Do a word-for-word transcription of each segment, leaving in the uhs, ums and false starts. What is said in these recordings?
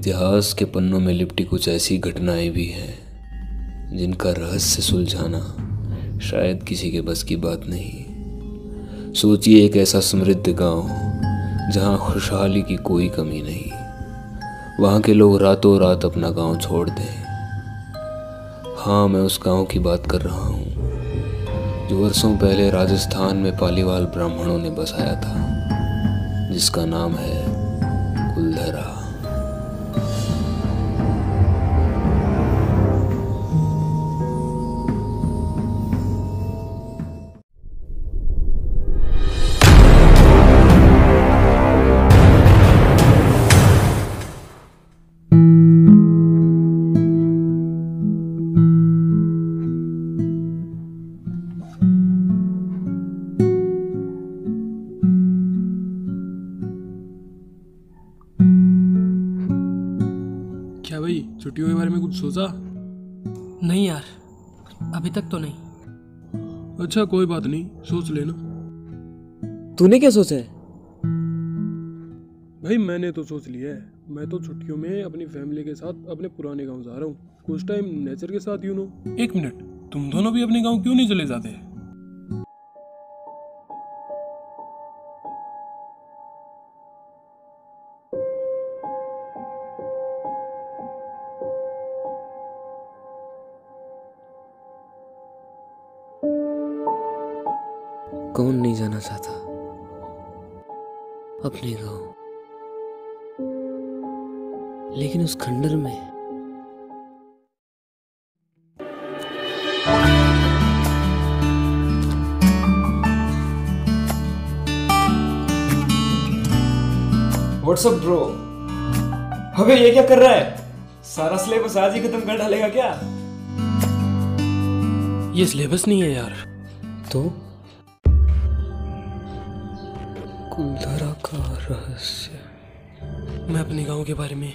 इतिहास के पन्नों में लिपटी कुछ ऐसी घटनाएं भी हैं जिनका रहस्य सुलझाना शायद किसी के बस की बात नहीं। सोचिए एक ऐसा समृद्ध गांव जहां खुशहाली की कोई कमी नहीं, वहां के लोग रातों रात अपना गांव छोड़ दें। हाँ, मैं उस गांव की बात कर रहा हूँ जो वर्षों पहले राजस्थान में पालीवाल ब्राह्मणों ने बसाया था, जिसका नाम है कुलधरा। क्या भाई, छुट्टियों के बारे में कुछ सोचा? नहीं यार, अभी तक तो नहीं। अच्छा कोई बात नहीं, सोच लेना। तूने क्या सोचा है? भाई मैंने तो सोच लिया है। मैं तो छुट्टियों में अपनी फैमिली के साथ अपने पुराने गांव जा रहा हूँ, कुछ टाइम नेचर के साथ, यू नो। एक मिनट, तुम दोनों भी अपने गांव क्यों नहीं चले जाते? कौन नहीं जाना चाहता अपने गांव, लेकिन उस खंडर में व्हाट्सअप ब्रो। अबे ये क्या कर रहा है? सारा सिलेबस आज ही खत्म कर डालेगा क्या? ये सिलेबस नहीं है यार। तो कुलधरा का रहस्य। मैं अपने गांव के बारे में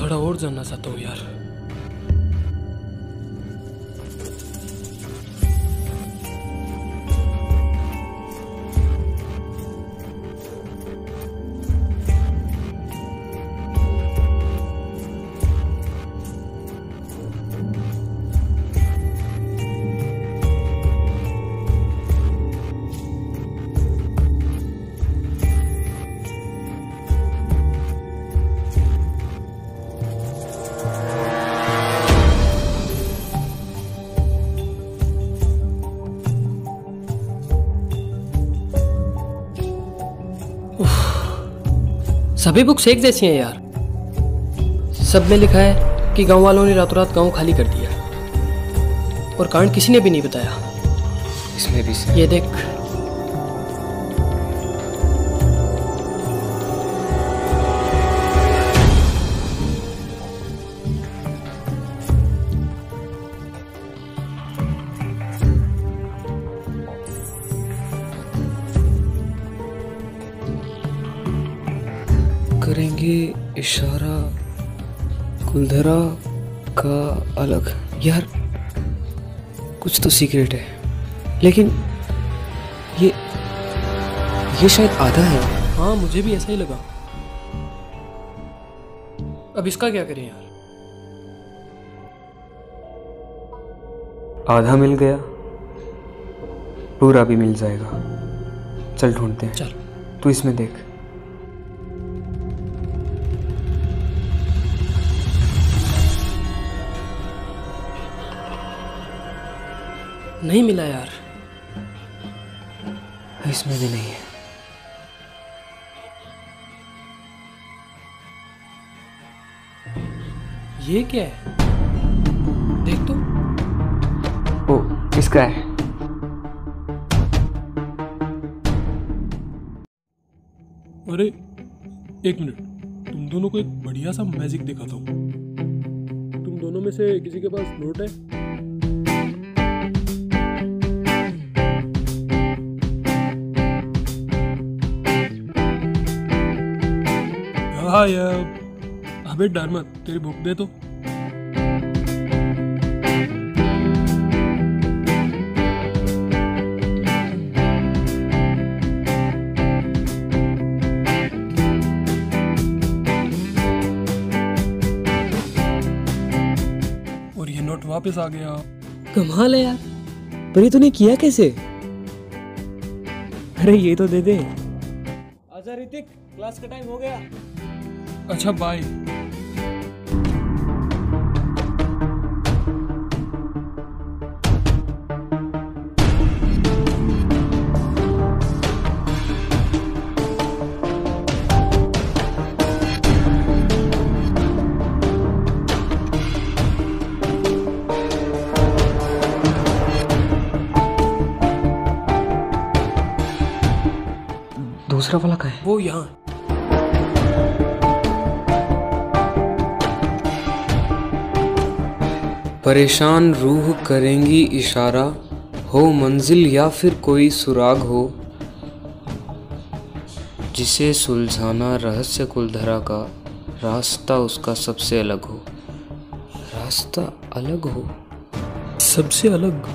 थोड़ा और जानना चाहता हूँ यार। सभी बुक्स एक जैसी हैं यार। सब में लिखा है कि गांव वालों ने रातों रात गांव खाली कर दिया और कारण किसी ने भी नहीं बताया। इसमें भी सही। ये देख, करेंगे इशारा कुलधरा का अलग। यार कुछ तो सीक्रेट है, लेकिन ये ये शायद आधा है। हाँ मुझे भी ऐसा ही लगा। अब इसका क्या करें यार? आधा मिल गया, पूरा भी मिल जाएगा। चल ढूंढते हैं। चल तू इसमें देख। नहीं मिला यार। इसमें भी नहीं है। ये क्या है? देख तो। ओ, इसका है। अरे एक मिनट, तुम दोनों को एक बढ़िया सा मैजिक दिखाता हूँ। तुम दोनों में से किसी के पास नोट है? अबे डर मत, तेरी बुक दे तो। और ये नोट वापस आ गया। कमाल है यार, पर ये तूने किया कैसे? अरे ये तो दे दे। आजा ऋतिक, क्लास का टाइम हो गया। अच्छा बाय। दूसरा वाला कहाँ है? वो यहाँ। परेशान रूह करेंगी इशारा, हो मंजिल या फिर कोई सुराग हो, जिसे सुलझाना रहस्य कुलधरा का, रास्ता उसका सबसे अलग हो। रास्ता अलग हो, सबसे अलग।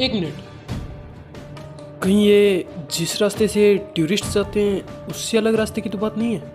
एक मिनट, कहीं ये जिस रास्ते से टूरिस्ट जाते हैं उससे अलग रास्ते की तो बात नहीं है?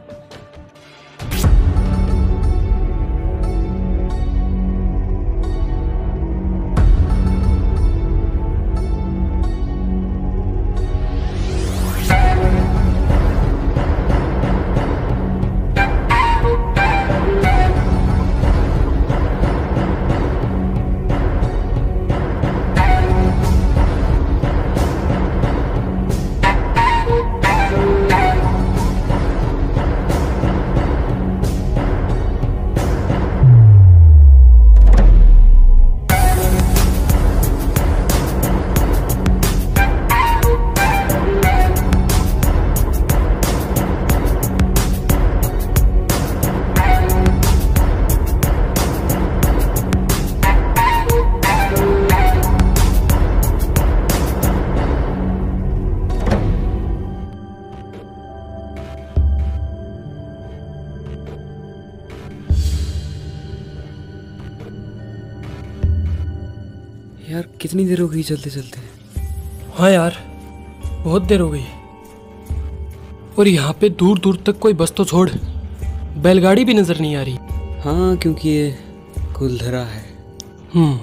यार कितनी देर हो गई चलते चलते? हाँ यार बहुत देर हो गई। और यहाँ पे दूर दूर तक कोई बस तो छोड़, बैलगाड़ी भी नजर नहीं आ रही। हाँ, क्योंकि ये कुलधरा है। हम्म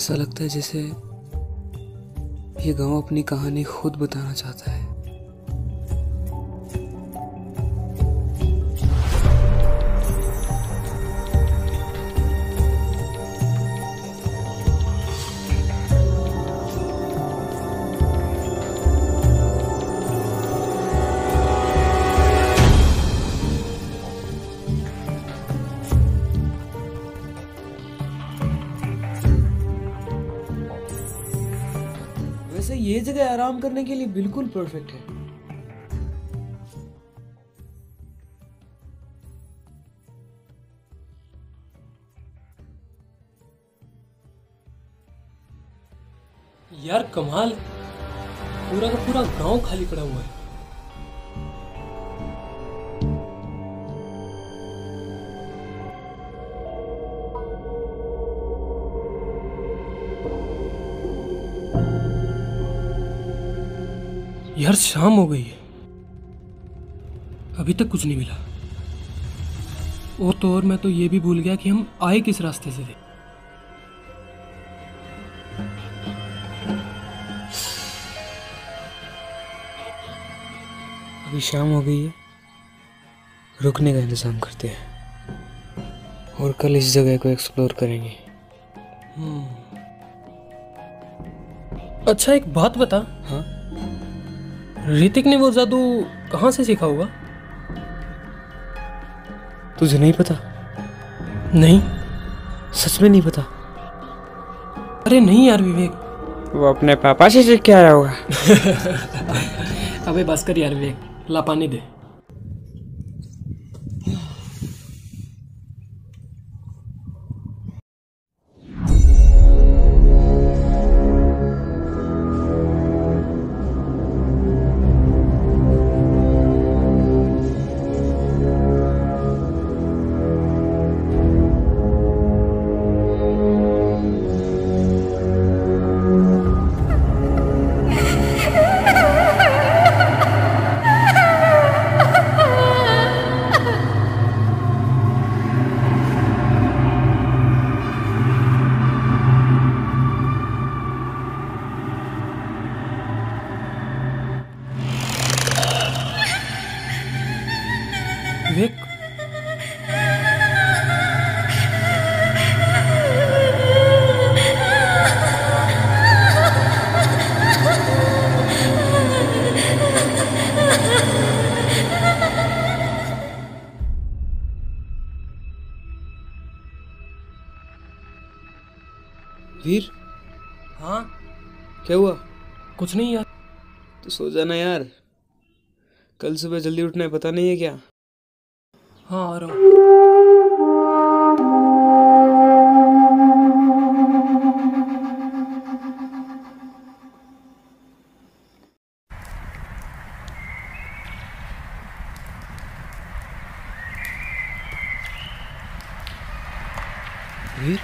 ऐसा लगता है जैसे ये गांव अपनी कहानी खुद बताना चाहता है। ये जगह आराम करने के लिए बिल्कुल परफेक्ट है। यार कमाल, पूरा का पूरा गांव खाली पड़ा हुआ है। यार शाम हो गई है, अभी तक कुछ नहीं मिला। और तो और मैं तो ये भी भूल गया कि हम आए किस रास्ते से थे। अभी शाम हो गई है, रुकने का इंतजाम करते हैं और कल इस जगह को एक्सप्लोर करेंगे। अच्छा एक बात बता। हाँ? ऋतिक ने वो जादू कहाँ से सीखा होगा? तुझे नहीं पता? नहीं, सच में नहीं पता। अरे नहीं यार विवेक, वो अपने पापा से सीख के आया होगा। अबे बस कर यार विवेक, ला पानी दे। विवेक, वीर। हाँ, क्या हुआ? कुछ नहीं यार। तो सो जाना यार, कल सुबह जल्दी उठना है, पता नहीं है क्या? हाँ आ रहा हूँ। वीर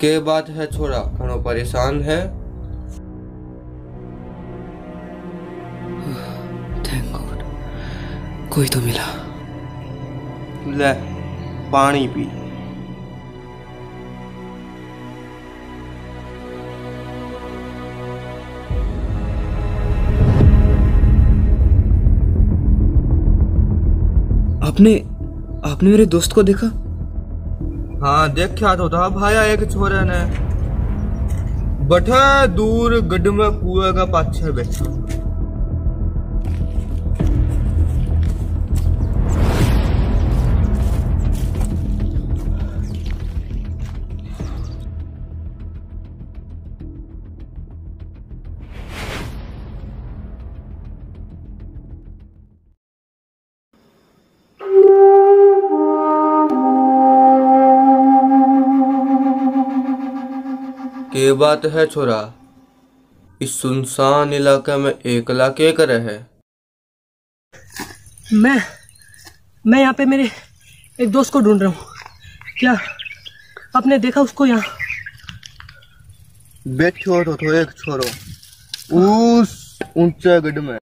के बात है छोरा, घणो परेशान है। थैंक गॉड, कोई तो मिला। ले पानी पी। आपने आपने मेरे दोस्त को देखा? हाँ देखा तो था भाया, एक छोरे ने बैठा दूर गड्ढ में कुएं का पाछे बैठा। ये बात है छोरा, इस सुनसान इलाके में एकला क्या कर रहे है? मैं मैं यहाँ पे मेरे एक दोस्त को ढूंढ रहा हूँ। क्या आपने देखा उसको यहाँ? बैठो तो, तो एक छोरो उस ऊंचे गड्ढे में।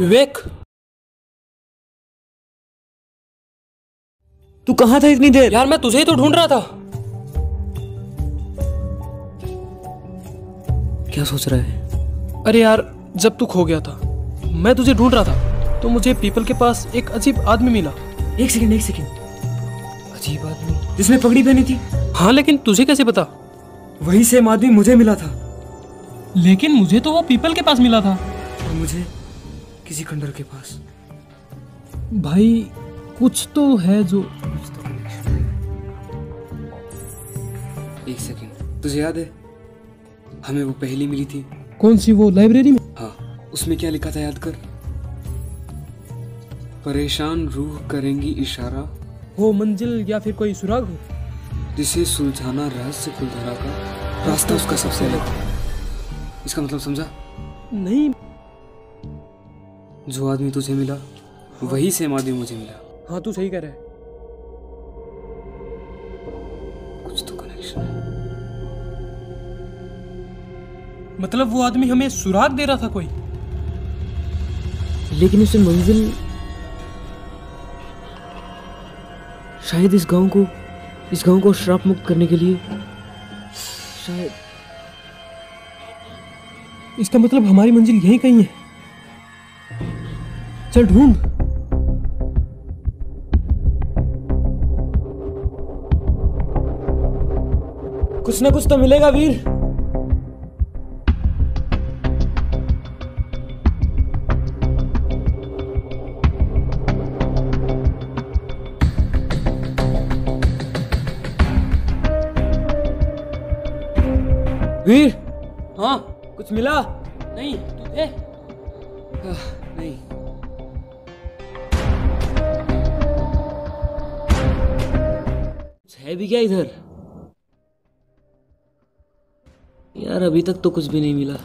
विवेक, तू कहाँ था इतनी देर? यार मैं तुझे ही तो ढूंढ रहा था। क्या सोच रहा है? अरे यार, जब तू खो गया था मैं तुझे ढूंढ रहा था, तो मुझे पीपल के पास एक अजीब आदमी मिला। एक सेकंड एक सेकंड, अजीब आदमी जिसने पगड़ी पहनी थी? हाँ, लेकिन तुझे कैसे पता? वही सेम आदमी मुझे मिला था, लेकिन मुझे तो वो पीपल के पास मिला था और मुझे किसी खंडर के पास। भाई कुछ तो है जो तो। एक सेकंड, तुझे याद है हमें वो पहेली मिली थी? कौन सी? वो लाइब्रेरी में? हाँ, उसमें क्या लिखा था याद कर? परेशान रूह करेंगी इशारा, वो मंजिल या फिर कोई सुराग हो जिसे सुलझाना रहस्य कुलधरा का रास्ता उसका सबसे अलग। इसका मतलब समझा? नहीं। जो आदमी तुझे मिला वही सेम आदमी मुझे मिला। हाँ तू सही कह रहा है, कुछ तो कनेक्शन है। मतलब वो आदमी हमें सुराग दे रहा था कोई, लेकिन उसे मंजिल शायद इस गांव को इस गांव को श्राप मुक्त करने के लिए शायद। इसका मतलब हमारी मंजिल यहीं कहीं है, चल ढूंढ। कुछ ना कुछ तो मिलेगा वीर। वीर, हाँ कुछ मिला? नहीं तुझे? आ, नहीं। कुछ है भी क्या इधर? यार अभी तक तो कुछ भी नहीं मिला।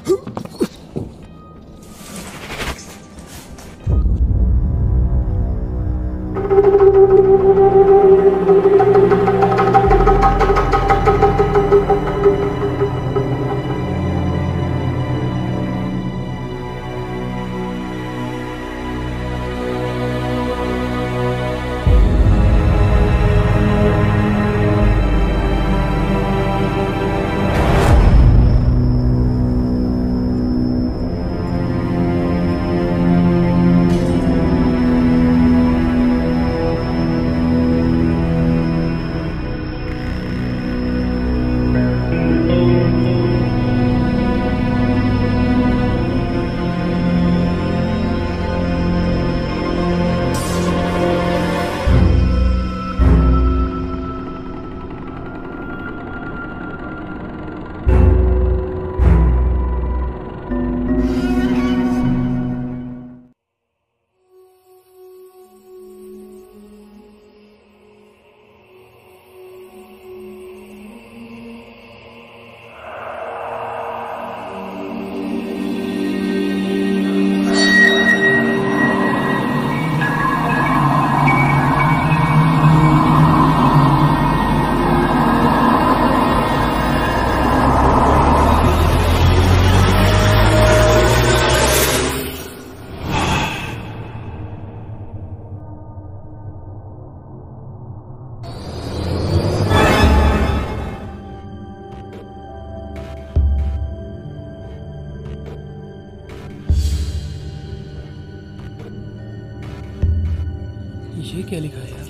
ये क्या लिखा है यार?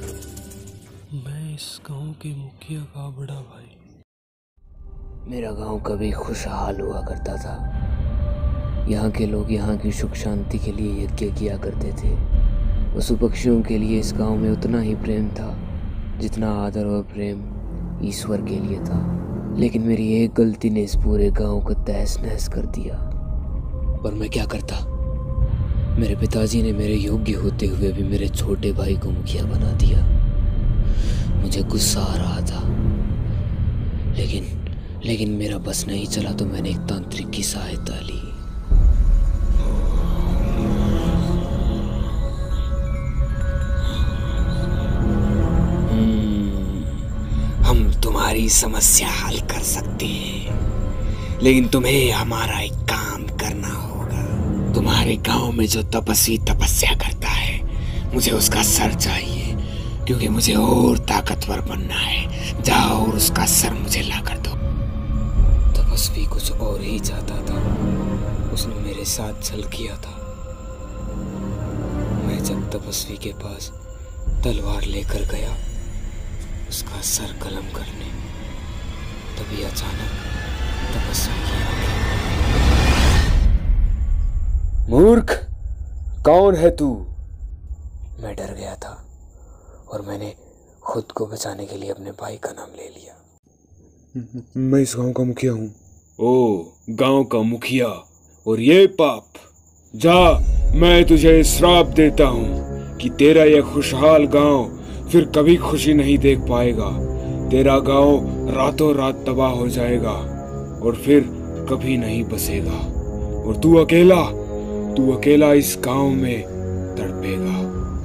मैं इस गांव के मुखिया का बड़ा भाई। मेरा गांव कभी खुशहाल हुआ करता था। यहाँ के लोग यहाँ की सुख शांति के लिए यज्ञ किया करते थे। पशु पक्षियों के लिए इस गांव में उतना ही प्रेम था जितना आदर और प्रेम ईश्वर के लिए था। लेकिन मेरी एक गलती ने इस पूरे गांव को तहस नहस कर दिया। पर मैं क्या करता? मेरे पिताजी ने मेरे योग्य होते हुए भी मेरे छोटे भाई को मुखिया बना दिया। मुझे गुस्सा आ रहा था, लेकिन लेकिन मेरा बस नहीं चला, तो मैंने एक तांत्रिक की सहायता ली। हम तुम्हारी समस्या हल कर सकते हैं, लेकिन तुम्हें हमारा एक काम करना होगा। तुम्हारे गांव में जो तपस्वी तपस्या करता है मुझे उसका सर चाहिए, क्योंकि मुझे और ताकतवर बनना है। जाओ और उसका सर मुझे ला कर दो। तपस्वी कुछ और ही चाहता था, उसने मेरे साथ छल किया था। मैं जब तपस्वी के पास तलवार लेकर गया उसका सर कलम करने, तभी अचानक तपस्वी की आंखें। मूर्ख, कौन है तू? मैं डर गया था और मैंने खुद को बचाने के लिए अपने भाई का नाम ले लिया। मैं इस गांव का मुखिया हूँ। ओ, गांव का मुखिया और ये पाप! जा, मैं तुझे श्राप देता हूँ कि तेरा यह खुशहाल गांव फिर कभी खुशी नहीं देख पाएगा। तेरा गांव रातों रात तबाह हो जाएगा और फिर कभी नहीं बसेगा, और तू अकेला तू अकेला इस गांव में तड़पेगा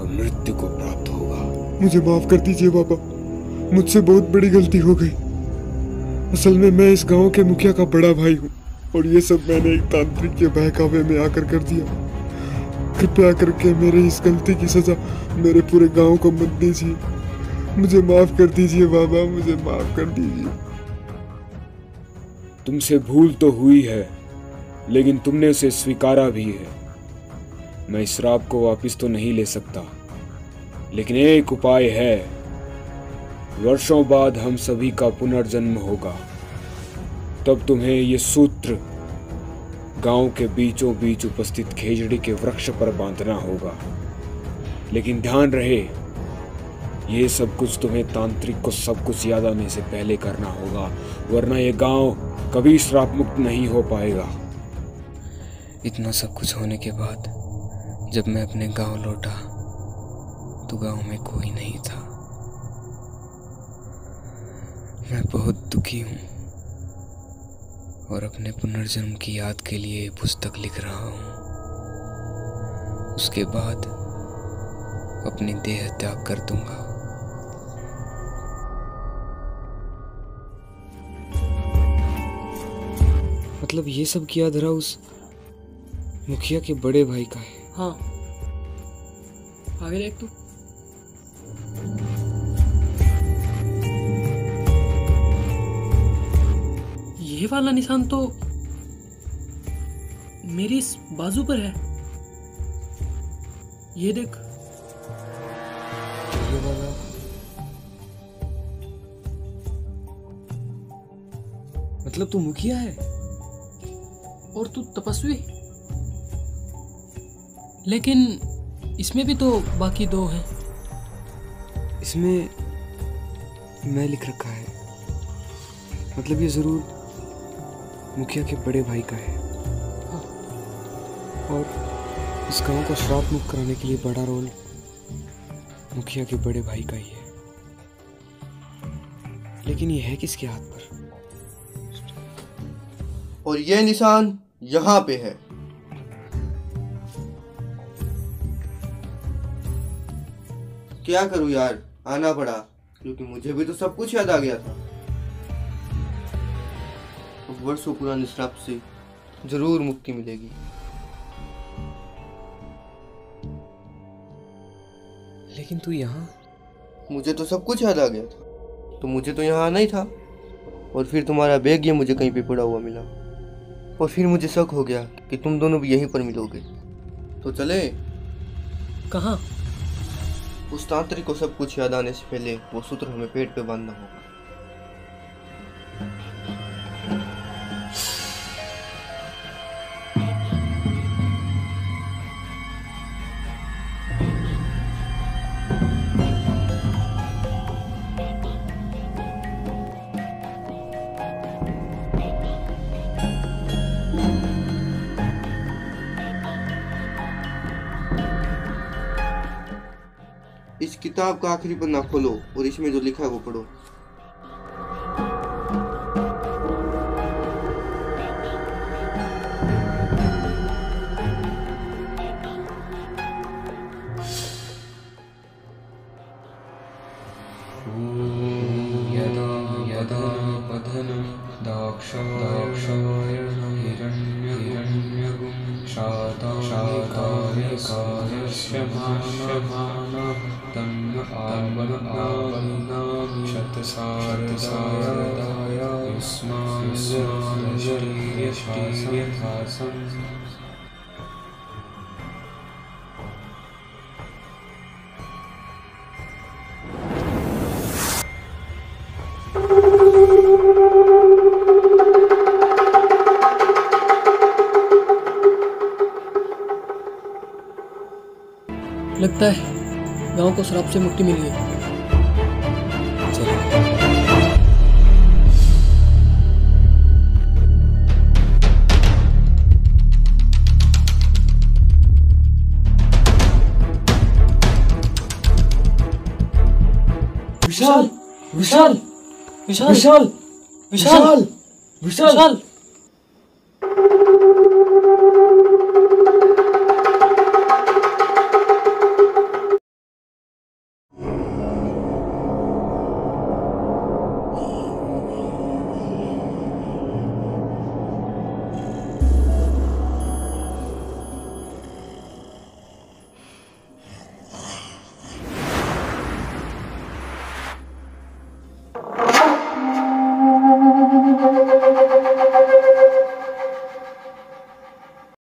और मृत्यु को प्राप्त होगा। मुझे माफ कर दीजिए बाबा, मुझसे बहुत बड़ी गलती हो गई। असल में मैं इस गांव के मुखिया का बड़ा भाई हूँ और ये सब मैंने एक तांत्रिक के बहकावे में आकर कर दिया। कृपया करके मेरे इस गलती की सजा मेरे पूरे गांव को मत दीजिए। मुझे माफ कर दीजिए बाबा, मुझे माफ कर दीजिए। तुमसे भूल तो हुई है, लेकिन तुमने उसे स्वीकारा भी है। मैं इस श्राप को वापस तो नहीं ले सकता, लेकिन एक उपाय है। वर्षों बाद हम सभी का पुनर्जन्म होगा, तब तुम्हें ये सूत्र गांव के बीचों बीच उपस्थित खेजड़ी के वृक्ष पर बांधना होगा। लेकिन ध्यान रहे, ये सब कुछ तुम्हें तांत्रिक को सब कुछ याद आने से पहले करना होगा, वरना ये गांव कभी श्राप मुक्त नहीं हो पाएगा। इतना सब कुछ होने के बाद जब मैं अपने गांव लौटा तो गांव में कोई नहीं था। मैं बहुत दुखी हूँ और अपने पुनर्जन्म की याद के लिए पुस्तक लिख रहा हूँ। उसके बाद अपनी देह त्याग कर दूंगा। मतलब ये सब किया धरा उस मुखिया के बड़े भाई का है। हाँ, आगे देख तू। ये वाला निशान तो मेरी इस बाजू पर है, ये देख। ये वाला मतलब तू मुखिया है और तू तपस्वी, लेकिन इसमें भी तो बाकी दो हैं। इसमें मैं लिख रखा है, मतलब ये जरूर मुखिया के बड़े भाई का है। हाँ। और इस गांव को श्राप मुक्त कराने के लिए बड़ा रोल मुखिया के बड़े भाई का ही है, लेकिन ये है किसके हाथ पर? और ये निशान यहाँ पे है। क्या करूं यार, आना पड़ा, क्योंकि मुझे भी तो सब कुछ याद आ गया था। वर्षों पुराने श्राप से जरूर मुक्ति मिलेगी। लेकिन तू यहाँ? मुझे तो सब कुछ याद आ गया था, तो मुझे तो यहाँ आना ही था। और फिर तुम्हारा बैग ये मुझे कहीं पे पड़ा हुआ मिला, और फिर मुझे शक हो गया कि तुम दोनों भी यहीं पर मिलोगे, तो चले। कहाँ? उस तांत्रिक को सब कुछ याद आने से पहले वो सूत्र हमें पेट पे बांधना होगा। इस किताब का आखिरी पन्ना खोलो और इसमें जो लिखा है वो पढ़ो। शादाय लगता है गांव को शराब से मुक्ति मिली है। विशाल विशाल विशाल विशाल विशाल विशाल